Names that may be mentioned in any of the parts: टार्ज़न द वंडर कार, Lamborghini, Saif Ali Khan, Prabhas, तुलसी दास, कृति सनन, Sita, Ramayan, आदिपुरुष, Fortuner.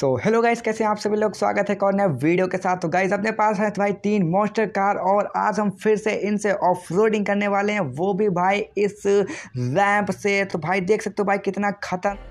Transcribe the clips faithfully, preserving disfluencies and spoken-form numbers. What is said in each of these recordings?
So hello guys, कैसे हैं आप सभी लोग। स्वागत है एक और नए वीडियो के साथ। तो गाइस अपने पास है भाई तीन मॉन्स्टर कार और आज हम फिर से इनसे ऑफ रोडिंग करने वाले हैं, वो भी भाई इस रैंप से। तो भाई देख सकते हो भाई कितना खतरनाक।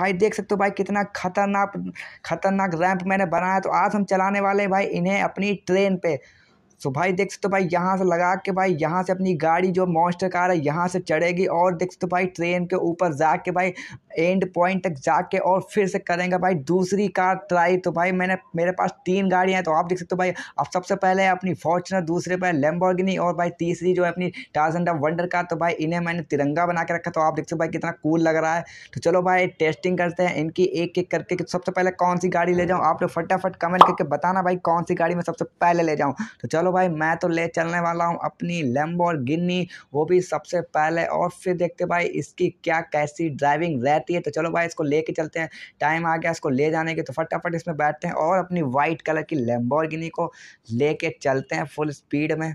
भाई देख सकते हो भाई कितना खतरनाक खतरनाक रैंप मैंने बनाया। तो आज हम चलाने वाले भाई इन्हें अपनी ट्रेन पे। तो भाई देख सकते हो भाई यहाँ से लगा के भाई यहाँ से अपनी गाड़ी जो मॉन्स्टर कार है यहाँ से चढ़ेगी और देख सकते हो भाई ट्रेन के ऊपर जाके भाई एंड पॉइंट तक जाके और फिर से करेंगे भाई दूसरी कार ट्राई। तो भाई मैंने मेरे पास तीन गाड़ियाँ हैं, तो आप देख सकते हो भाई आप सबसे पहले है अपनी फॉर्चुनर, दूसरे पर लैम्बोर्गिनी और भाई तीसरी जो है अपनी टार्ज़न द वंडर कार। तो भाई इन्हें मैंने तिरंगा बना के रखा, तो आप देख सकते हो भाई कितना कूल लग रहा है। तो चलो भाई टेस्टिंग करते हैं इनकी एक एक करके कि सबसे पहले कौन सी गाड़ी ले जाऊँ। आप लोग फटाफट कमेंट करके बताना भाई कौन सी गाड़ी मैं सबसे पहले ले जाऊँ। तो चलो भाई मैं तो ले चलने वाला हूँ अपनी लैम्बोर्गिनी, वो भी सबसे पहले, और फिर देखते भाई इसकी क्या कैसी ड्राइविंग रहती है। तो चलो भाई इसको लेके चलते हैं, टाइम आ गया इसको ले जाने के। तो फटाफट इसमें बैठते हैं और अपनी वाइट कलर की लैम्बोर्गिनी को लेके चलते हैं फुल स्पीड में।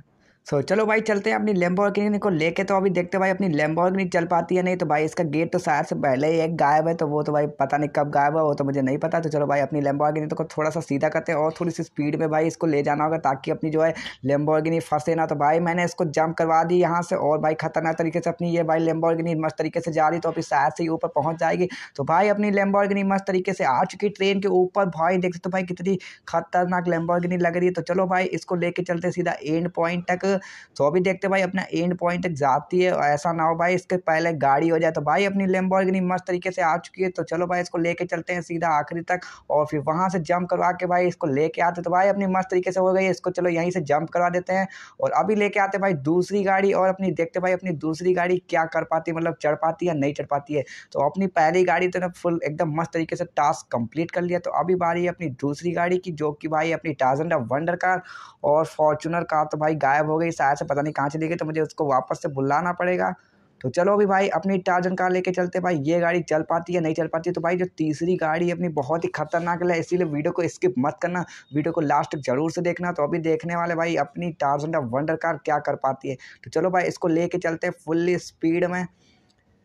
सो so, चलो भाई चलते हैं अपनी लैम्बोर्गिनी को लेके। तो अभी देखते भाई अपनी लैम्बोर्गिनी चल पाती है नहीं। तो भाई इसका गेट तो शायद से पहले ही एक गायब है, तो वो तो भाई पता नहीं कब गायब है, वो तो मुझे नहीं पता। तो चलो भाई अपनी लैम्बोर्गिनी तो को थोड़ा सा सीधा करते हैं और थोड़ी सी स्पीड में भाई इसको ले जाना होगा ताकि अपनी जो है लैम्बोर्गिनी फंसे ना। तो भाई मैंने इसको जंप करवा दी यहाँ से और भाई खतरनाक तरीके से अपनी ये भाई लैम्बोर्गिनी मस्त तरीके से जा रही, तो अभी शायद से ही ऊपर पहुँच जाएगी। तो भाई अपनी लैम्बोर्गिनी मस्त तरीके से आ चुकी ट्रेन के ऊपर। भाई देख सकते भाई कितनी खतरनाक लैम्बोर्गिनी लग रही है। तो चलो भाई इसको लेके चलते सीधा एंड पॉइंट तक। तो अभी देखते भाई अपना एंड पॉइंट तक जाती है, ऐसा ना हो भाई इसके पहले गाड़ी हो जाए। तो भाई अपनी लैम्बोर्गिनी मस्त तरीके से आ चुकी है। तो चलो भाई इसको लेके चलते हैं सीधा आखिरी तक और फिर वहां से जंप करवा के भाई इसको लेके आते। तो भाई अपनी मस्त तरीके से हो गई इसको, चलो यहीं से जंप करवा देते हैं और अभी लेके आते भाई दूसरी गाड़ी और अपनी देखते भाई अपनी दूसरी गाड़ी क्या कर पाती है, मतलब चढ़ पाती है नहीं चढ़ पाती है। तो अपनी पहली गाड़ी तो फुल एकदम मस्त तरीके से टास्क कंप्लीट कर लिया। तो अभी बारी अपनी दूसरी गाड़ी की, जो कि भाई अपनी टार्ज़न द वंडर कार और फॉर्चुनर कार तो भाई गायब हो गई शायद से, पता नहीं कहाँ चली गई। तो मुझे उसको वापस से बुलाना पड़ेगा। तो चलो अभी भाई अपनी टार्ज़न कार लेके चलते भाई, ये गाड़ी चल पाती है नहीं चल पाती है। तो भाई जो तीसरी गाड़ी अपनी बहुत ही खतरनाक है, इसीलिए वीडियो को स्किप मत करना, वीडियो को लास्ट तक जरूर से देखना। तो अभी देखने वाले भाई अपनी टार्ज़न द वंडर कार क्या कर पाती है। तो चलो भाई इसको लेके चलते फुल्ली स्पीड में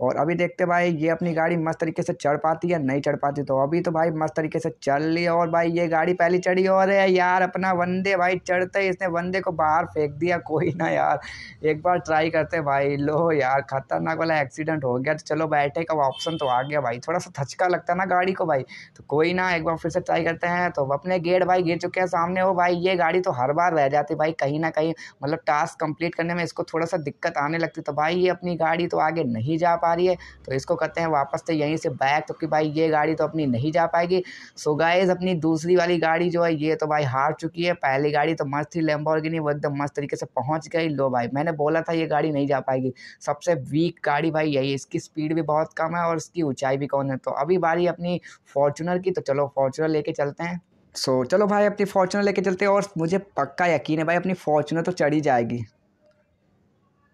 और अभी देखते भाई ये अपनी गाड़ी मस्त तरीके से चढ़ पाती है नहीं चढ़ पाती। तो अभी तो भाई मस्त तरीके से चल ली और भाई ये गाड़ी पहली चढ़ी और है यार अपना वंदे। भाई चढ़ते ही इसने वंदे को बाहर फेंक दिया। कोई ना यार, एक बार ट्राई करते भाई। लो यार खतरनाक वाला एक्सीडेंट हो गया। तो चलो बैठे का ऑप्शन तो आ गया भाई, थोड़ा सा थचका लगता ना गाड़ी को भाई। तो कोई ना, एक बार फिर से ट्राई करते हैं। तो अपने गेट भाई गिर चुके हैं सामने हो भाई। ये गाड़ी तो हर बार रह जाती भाई, कहीं ना कहीं मतलब टास्क कंप्लीट करने में इसको थोड़ा सा दिक्कत आने लगती। तो भाई ये अपनी गाड़ी तो आगे नहीं जा पा रही है, तो इसको करते हैं वापस से यहीं से बैक। तो कि भाई ये गाड़ी तो अपनी नहीं जा पाएगी। सो गाइस अपनी दूसरी वाली गाड़ी जो है ये तो भाई हार चुकी है। पहली गाड़ी तो मस्त थी लैम्बोर्गिनी, वो एकदम मस्त तरीके से पहुंच गई। लो भाई मैंने बोला था ये गाड़ी नहीं जा पाएगी, सबसे वीक गाड़ी भाई यही, इसकी स्पीड भी बहुत कम है और इसकी ऊंचाई भी कम है। तो अभी बारी अपनी फॉर्चुनर की, तो चलो फॉर्चुनर लेके चलते हैं। सो चलो भाई अपनी फॉर्चुनर लेके चलते हैं और मुझे पक्का यकीन है भाई अपनी फॉर्चुनर तो चढ़ी जाएगी।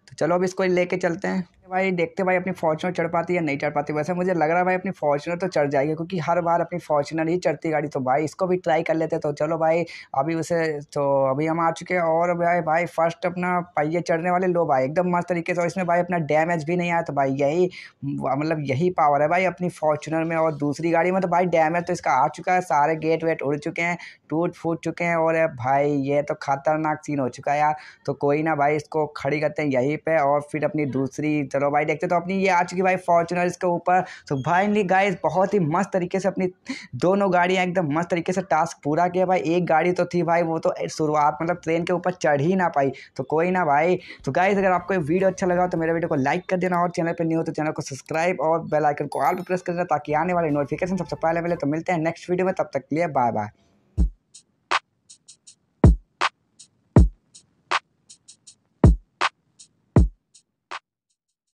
तो चलो अब इसको लेके चलते हैं भाई, देखते भाई अपनी फॉर्चुनर चढ़ पाती है नहीं चढ़ पाती। वैसे मुझे लग रहा है भाई अपनी फॉर्चुनर तो चढ़ जाएगी क्योंकि हर बार अपनी फॉर्चुनर ही चढ़ती गाड़ी। तो भाई इसको भी ट्राई कर लेते हैं। तो चलो भाई अभी उसे तो अभी हम आ चुके हैं और भाई भाई फर्स्ट अपना पहिए चढ़ने वाले। लो भाई एकदम मस्त तरीके से, और इसमें भाई अपना डैमेज भी नहीं आया। तो भाई यही मतलब यही पावर है भाई अपनी फॉर्चुनर में और दूसरी गाड़ी में। तो भाई डैमेज तो इसका आ चुका है, सारे गेट वेट उड़ चुके हैं, टूट फूट चुके हैं और भाई ये तो खतरनाक सीन हो चुका है यार। तो कोई ना भाई इसको खड़ी करते हैं यहीं पर और फिर अपनी दूसरी चलो भाई देखते तो अपनी ये आ चुकी भाई फॉर्च्यूनर इसके ऊपर। तो भाई गाइस बहुत ही मस्त तरीके से अपनी दोनों गाड़ियाँ एकदम मस्त तरीके से टास्क पूरा किया भाई। एक गाड़ी तो थी भाई वो तो शुरुआत मतलब ट्रेन के ऊपर चढ़ ही ना पाई, तो कोई ना भाई। तो गाइस अगर आपको वीडियो अच्छा लगा तो मेरे वीडियो को लाइक कर देना और चैनल पर न्यू हो तो चैनल को सब्सक्राइब और बेल आइकन को ऑल पर प्रेस कर देना ताकि आने वाले नोटिफिकेशन सबसे पहले मिले। तो मिलते हैं नेक्स्ट वीडियो में, तब तक के लिए बाय बाय।